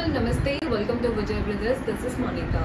all, namaste, welcome to Vijay Brothers. This is Monica.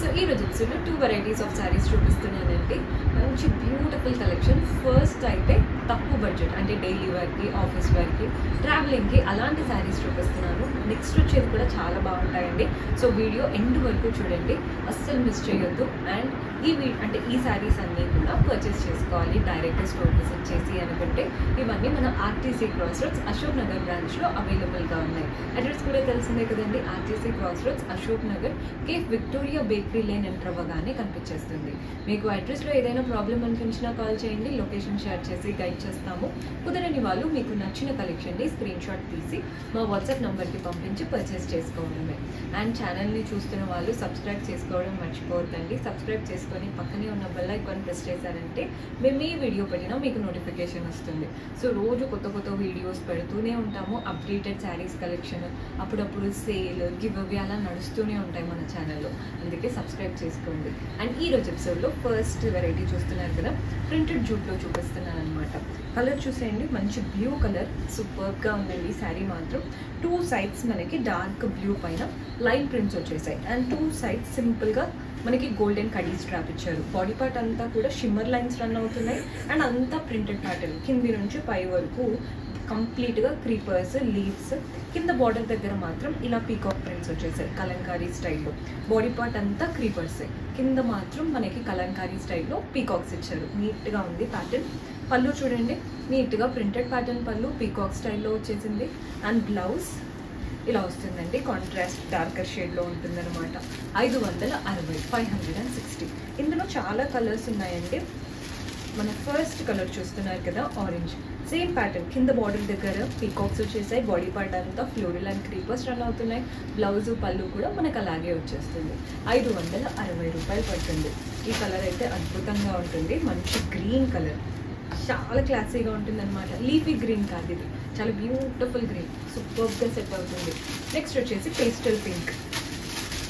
So ee roju so two varieties of sarees chupistunnaanante, manchi beautiful collection. First aithe takku budget ante daily wear ki, office wear ki, traveling ki alanti sarees chupistunnanu. Next vachedi kuda chaala baaguntayandi, so video end varaku chudandi, assalu miss cheyoddu. And ఈ వీ అంటే ఈ శారీస్ అన్నీ కూడా purchase చేసుకోవాలి direct store visit చేసి అనుకుంటే. ఇవన్నీ మన RTC cross roads Ashok Nagar బ్రాంచ్లో అవైలబుల్గా ఉన్నాయి. అడ్రస్ కూడా తెలిసిందే కదండి, RTC cross roads Ashok Nagar cafe Victoria bakery lane enter అవ్వగానే కనిపించేస్తుంది. మీకు అడ్రస్లో ఏదైనా ప్రాబ్లం అనిపించినా కాల్ చేయండి, లొకేషన్ షేర్ చేసి గైడ్ చేస్తాము. కుదరని వాళ్ళు మీకు నచ్చిన కలెక్షన్ని స్క్రీన్ షాట్ తీసి మా వాట్సాప్ నెంబర్కి పంపించి పర్చేస్ చేసుకోవడమే. అండ్ ఛానల్ని చూస్తున్న వాళ్ళు సబ్స్క్రైబ్ చేసుకోవడం మర్చిపోవద్దండి. సబ్స్క్రైబ్ చేసుకో పక్కనే ఉన్న బెల్ ఐకాన్ ప్రెస్ చేశారంటే మేము ఈ వీడియో పడినా మీకు నోటిఫికేషన్ వస్తుంది. సో రోజు కొత్త కొత్త వీడియోస్ పెడుతూనే ఉంటాము. అప్డేటెడ్ శారీస్ కలెక్షన్, అప్పుడప్పుడు సేల్, గివ్ అవే అలా నడుస్తూనే ఉంటాయి మన ఛానల్లో. అందుకే సబ్స్క్రైబ్ చేసుకోండి. అండ్ ఈ రోజు ఎపిసోడ్లో ఫస్ట్ వెరైటీ చూస్తున్నారు కదా, ప్రింటెడ్ జూట్లో చూపిస్తున్నాను అనమాట. కలర్ చూసేయండి, మంచి బ్లూ కలర్, సూపర్గా ఉందండి శారీ మాత్రం. టూ సైడ్స్ మనకి డార్క్ బ్లూ పైన లైన్ ప్రింట్స్ వచ్చేసాయి. అండ్ టూ సైడ్స్ సింపుల్గా మనకి గోల్డెన్ కడీ స్ట్రాప్ ఇచ్చారు. బాడీ పార్ట్ అంతా కూడా షిమ్మర్ లైన్స్ రన్ అవుతున్నాయి. అండ్ అంతా ప్రింటెడ్ ప్యాటర్న్, కింది నుంచి పై వరకు కంప్లీట్గా క్రీపర్స్, లీవ్స్, కింద బార్డర్ దగ్గర మాత్రం ఇలా పీకాక్ ప్రింట్స్ వచ్చేసాయి కలంకారీ స్టైల్లో. బాడీ పార్ట్ అంతా క్రీపర్సే, కింద మాత్రం మనకి కలంకారీ స్టైల్లో పీకాక్స్ ఇచ్చారు. నీట్గా ఉంది ప్యాటర్న్. పళ్ళు చూడండి, నీట్గా ప్రింటెడ్ ప్యాటర్న్ పళ్ళు పీకాక్ స్టైల్లో వచ్చేసింది. అండ్ బ్లౌజ్ ఇలా వస్తుందండి, కాంట్రాస్ట్ డార్కర్ షేడ్లో ఉంటుందన్నమాట. 560, 560. ఇందులో చాలా కలర్స్ ఉన్నాయండి. మన ఫస్ట్ కలర్ చూస్తున్నారు కదా, ఆరెంజ్. సేమ్ ప్యాటర్న్, కింద బార్డర్ దగ్గర పీకాక్స్ వచ్చేసాయి. బాడీ పార్ట్ అంతా ఫ్లోరల్ అండ్ క్రీపర్స్ రన్ అవుతున్నాయి. బ్లౌజు పళ్ళు కూడా మనకు అలాగే వచ్చేస్తుంది. 560 రూపాయలు పడుతుంది. ఈ కలర్ అయితే అద్భుతంగా ఉంటుంది, మంచి గ్రీన్ కలర్, చాలా క్లాసీగా ఉంటుంది అనమాట. లీఫీ గ్రీన్ కాదు ఇది, చాలా బ్యూటిఫుల్ గ్రీన్, సూపర్గా సెట్ అవుతుంది. నెక్స్ట్ వచ్చేసి పేస్టల్ పింక్.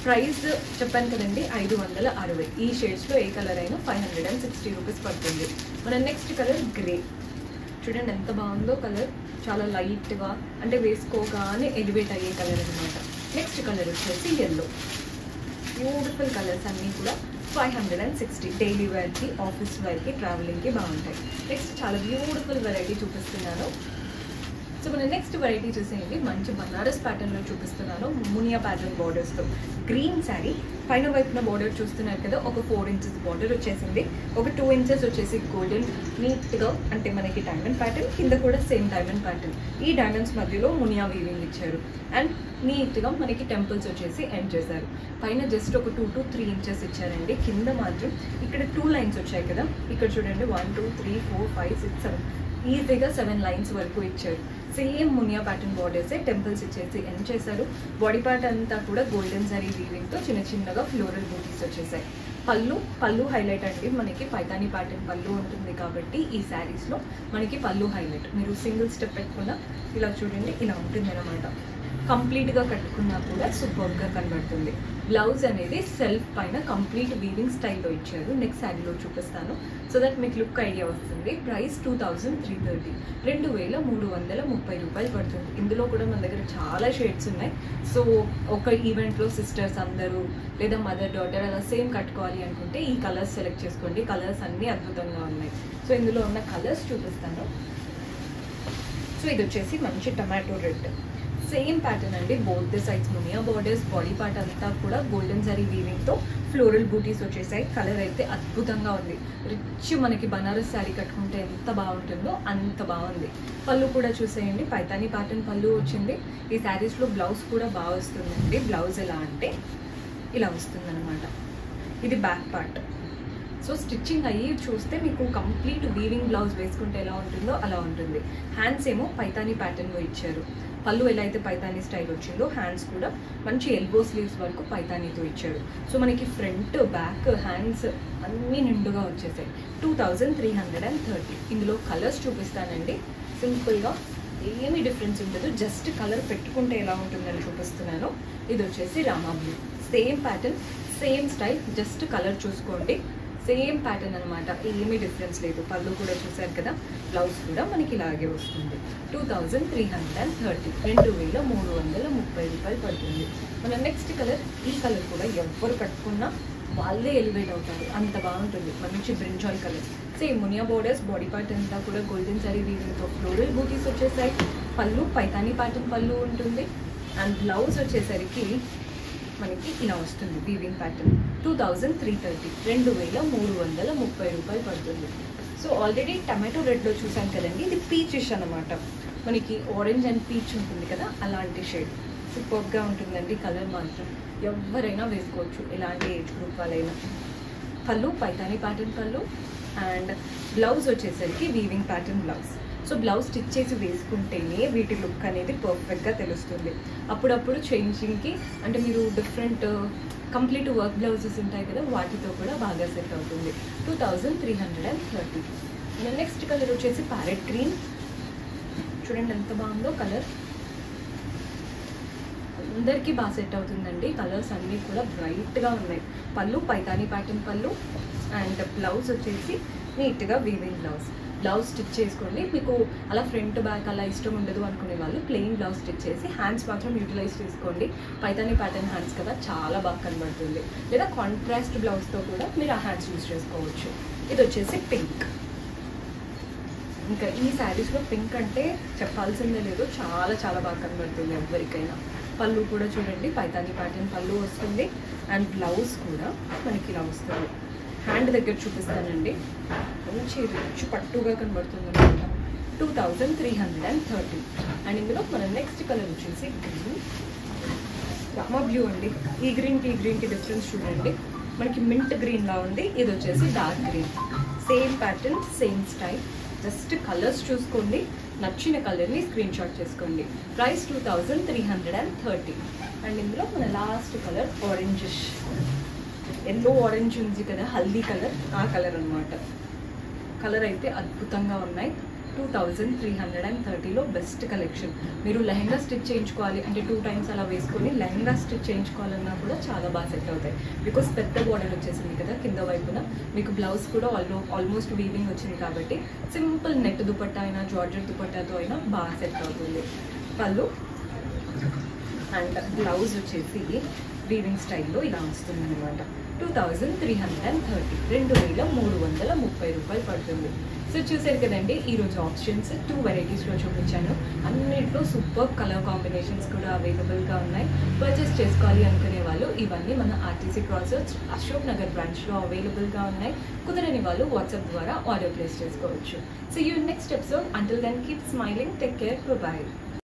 ప్రైస్ చెప్పాను కదండి, 560. ఈ షేడ్స్లో ఏ కలర్ అయినా 560 రూపీస్ పడుతుంది. మన నెక్స్ట్ కలర్ గ్రే. చూడండి ఎంత బాగుందో కలర్, చాలా లైట్గా, అంటే వేసుకోగానే ఎలివేట్ అయ్యే కలర్ అనమాట. నెక్స్ట్ కలర్ వచ్చేసి ఎల్లో. బ్యూటిఫుల్ కలర్స్ అన్నీ కూడా 560. డైలీ వేర్కి, ఆఫీస్ వేర్కి, ట్రావెలింగ్కి బాగుంటాయి. నెక్స్ట్ చాలా బ్యూటిఫుల్ వెరైటీ చూపిస్తున్నాను. సో మన నెక్స్ట్ వెరైటీ చూసేయండి, మంచి బనారస్ ప్యాటర్న్లో చూపిస్తున్నాను. మునియా ప్యాటర్న్ బార్డర్స్తో గ్రీన్ శారీ. పైన వైపున బార్డర్ చూస్తున్నారు కదా, ఒక 4 ఇంచెస్ బార్డర్ వచ్చేసింది. ఒక 2 ఇంచెస్ వచ్చేసి గోల్డెన్, నీట్గా అంటే మనకి డైమండ్ ప్యాటర్న్, కింద కూడా సేమ్ డైమండ్ ప్యాటర్న్. ఈ డైమండ్స్ మధ్యలో మునియా వీవింగ్ ఇచ్చారు. అండ్ నీట్గా మనకి టెంపుల్స్ వచ్చేసి ఎండ్ చేశారు. పైన జస్ట్ ఒక 2 to 3 ఇంచెస్ ఇచ్చారండి. కింద మాత్రం ఇక్కడ 2 లైన్స్ వచ్చాయి కదా, ఇక్కడ చూడండి 1 2 3 4 5 6 7, ఈజీగా 7 లైన్స్ వరకు ఇచ్చారు. సేమ్ మునియా ప్యాటర్న్ బార్డర్సే, టెంపుల్స్ ఇచ్చేసి ఎండ్ చేశారు. బాడీ పార్ట్ అంతా కూడా గోల్డెన్ జరీ వీవింగ్తో చిన్న చిన్నగా ఫ్లోరల్ బూటీస్ వచ్చేసాయి. పళ్ళు హైలైట్ అండి, మనకి పైతాని ప్యాటర్న్ పళ్ళు ఉంటుంది కాబట్టి ఈ శారీస్లో మనకి పళ్ళు హైలైట్. మీరు సింగిల్ స్టెప్ పెట్టకుండా ఇలా చూడండి, ఇలా ఉంటుంది అనమాట. కంప్లీట్గా కట్టుకున్నా కూడా సూపర్గా కనబడుతుంది. బ్లౌజ్ అనేది సెల్ఫ్ పైన కంప్లీట్ వీవింగ్ స్టైల్లో ఇచ్చారు. నెక్స్ట్ శారీలో చూపిస్తాను, సో దట్ మీకు లుక్ ఐడియా వస్తుంది. ప్రైస్ 2330, 2330 రూపాయలు పడుతుంది. ఇందులో కూడా మన దగ్గర చాలా షేడ్స్ ఉన్నాయి. సో ఒక ఈవెంట్లో సిస్టర్స్ అందరూ లేదా మదర్ డాటర్ అలా సేమ్ కట్టుకోవాలి అనుకుంటే ఈ కలర్స్ సెలెక్ట్ చేసుకోండి. కలర్స్ అన్నీ అద్భుతంగా ఉన్నాయి. సో ఇందులో ఉన్న కలర్స్ చూపిస్తాను. సో ఇది వచ్చేసి మంచి టమాటో రెడ్. సేమ్ ప్యాటర్న్ అండి, బోత్ ది సైడ్స్ మునియా బోర్డర్స్. బాడీ పార్ట్ అంతా కూడా గోల్డెన్ జరీ వీవింగ్తో ఫ్లోరల్ బూటీస్ వచ్చేసాయి. కలర్ అయితే అద్భుతంగా ఉంది. రిచ్ మనకి బనారస్ శారీ కట్టుకుంటే ఎంత బాగుంటుందో అంత బాగుంది. పళ్ళు కూడా చూసేయండి, పైతాని ప్యాటర్న్ పళ్ళు వచ్చింది. ఈ శారీస్లో బ్లౌజ్ కూడా బాగా వస్తుందండి. బ్లౌజ్ ఎలా అంటే ఇలా వస్తుందన్నమాట. ఇది బ్యాక్ పార్ట్. సో స్టిచ్చింగ్ అయ్యి చూస్తే మీకు కంప్లీట్ వీవింగ్ బ్లౌజ్ వేసుకుంటే ఎలా ఉంటుందో అలా ఉంటుంది. హ్యాండ్స్ ఏమో పైతాని ప్యాటర్న్లో ఇచ్చారు. పళ్ళు ఎలా అయితే పైతానీ స్టైల్ వచ్చిందో, హ్యాండ్స్ కూడా మంచి ఎల్బో స్లీవ్స్ వరకు పైతానీతో ఇచ్చారు. సో మనకి ఫ్రంట్, బ్యాక్, హ్యాండ్స్ అన్నీ నిండుగా వచ్చేసాయి. 2330. ఇందులో కలర్స్ చూపిస్తానండి. సింపుల్గా ఏమీ డిఫరెన్స్ ఉండదు, జస్ట్ కలర్ పెట్టుకుంటే ఎలా ఉంటుందని చూపిస్తున్నాను. ఇది వచ్చేసి Rama blue. Same pattern, same style, just colour చూసుకోండి. सेम पैटर्न अन्नमाट एमी डिफरेंस लेदु पल्लू कूडा चूसारु कदा ब्लाउज कूडा मनकी इलागे वस्तुंदी 2330 2330 రూపాయలు పడుతుంది మన నెక్స్ట్ కలర్ ఈ కలర్ కూడా ఎవ్వరు కట్టుకున్నా వాళ్ళే ఎలివేట్ అవుతారు అంత బాగుంటుంది మంచి బ్రింజాల్ కలర్ సేమ్ మునియా బోర్డర్స్ బాడీ పార్ట్ అంతా కూడా గోల్డెన్ సారీ వీవింగ్ తో ఫ్లోరల్ బూటీస్ వచ్చేసాయి పల్లు పైతాని ప్యాటర్న్ పల్లు ఉంటుంది అండ్ బ్లౌజ్ వచ్చేసరికి మనకి ఇలా వస్తుంది వీవింగ్ ప్యాటర్న్ 2330 2330 రూపాయలు పడుతుంది సో ఆల్రెడీ టొమాటో రెడ్ లో చూసాం కదండి ఇది పీచిష్ అన్నమాట మనకి ఆరెంజ్ అండ్ పీచ్ ఉంటుంది కదా అలాంటి షేడ్ సూపర్ గా ఉంటుందండి కలర్ మాత్రం ఎవరైనా వేసుకోవచ్చు ఎలాంటి ఏజ్ గ్రూప్ వాళ్ళైనా పళ్ళు పైతాని ప్యాటర్న్ పళ్ళు అండ్ బ్లౌజ్ వచ్చేసరికి weaving pattern blouse so blouse stitch చేసి వేసుకుంటేనే వీటి లుక్ అనేది పర్ఫెక్ట్గా తెలుస్తుంది అప్పుడప్పుడు చేంజింగ్కి అంటే మీరు డిఫరెంట్ కంప్లీట్ వర్క్ బ్లౌజెస్ ఉంటాయి కదా వాటితో కూడా బాగా సెట్ అవుతుంది 2330 నెక్స్ట్ కలర్ వచ్చేసి ప్యారెట్ గ్రీన్ చూడండి ఎంత బాగుందో కలర్ अंदर की बाग सेट अवुतुंदंडी कलर्स अन्नी कूडा ब्राइट गा उन्नायि pallu Paithani pattern pallu and blouse वच्चेसी नीट गा वीविंग ब्लाउज ब्लाउज स्टिच चेसुकोंडि मीकु अला फ्रंट बैक अला इष्टम उंडदु अनुकुने वाळ्ळु प्लेन ब्लाउज स्टिच चेसी हैंड्स मात्रम यूटिलाइज चेसुकोंडि पैतानी पैटर्न हैंड्स कदा चाला बागा कनबडुतुंदि लेदा कांट्रास्ट ब्लाउज तो कूडा मीरु आ हैंड्स यूज चेसुकोवच्चु इदि वच्चेसी पिंक इंका ई सारीस लो पिंक अंटे चेप्पाल्सिंदे लेदो चाला चाला बागा कनबडुतुंदि एव्वरिकैना पल्लू कूडा चूडंडी पैतानी पैटर्न पल्लू वस्तुंदी अंड ब्लाउज कूडा मनकी इला वस्तुंदी हैंड दग्गर चूपिस्तानंडी मंची रिच पट्टुगा कनबडुतुंदनమాట 2330 अंड इंदुलो मन नेक्स्ट कलर वच्चेसी ग्रीन रामा ब्लू अंडी ई ग्रीन की डिफरेंस चूडंडी मनकी मिंट ग्रीन ला उंदी इदि वच्चेसी dark green same pattern same style just colours चूसुकोंडी నచ్చిన కలర్ ని స్క్రీన్ షాట్ చేసుకోండి ప్రైస్ 2330 అండ్ ఇందులో మన last colour orangish yellow orange ఉంది కదా హల్దీ కలర్ ఆ కలర్ అన్నమాట కలర్ అయితే అద్భుతంగా ఉన్నాయి 2330 లో బెస్ట్ కలెక్షన్ మీరు లెహంగా స్టిచ్ చేయించుకోవాలి అంటే 2 times అలా వేసుకొని లెహంగా స్టిచ్ చేయించుకోవాలన్నా కూడా చాలా బాగా సెట్ అవుతాయి బికాజ్ పెద్ద బోర్డర్ వచ్చేసింది కదా కింద వైపున మీకు బ్లౌజ్ కూడా ఆల్మోస్ట్ వీవింగ్ వచ్చింది కాబట్టి సింపుల్ నెట్ దుపట్టా అయినా జార్జెట్ దుపట్టాతో అయినా బాగా సెట్ అవుతుంది పళ్ళు అండ్ బ్లౌజ్ వచ్చేసి వీవింగ్ స్టైల్లో ఇలా వస్తుంది అనమాట 2330 2330 రూపాయలు పడుతుంది సో చూసారు కదండి ఈ రోజు ఆప్షన్స్ 2 varieties లో చూపించాను అన్నిట్లో సూపర్ కలర్ కాంబినేషన్స్ కూడా అవైలబుల్ గా ఉన్నాయి పర్చేస్ చేసుకోవాలి అనుకునే వాళ్ళు ఇవన్నీ మన RTC cross roads Ashok Nagar branch లో అవైలబుల్ గా ఉన్నాయి కుదరని వాళ్ళు వాట్సాప్ ద్వారా ఆర్డర్ ప్లేస్ చేసుకోవచ్చు so you the next episode. Until then, keep smiling, take care, bye-bye.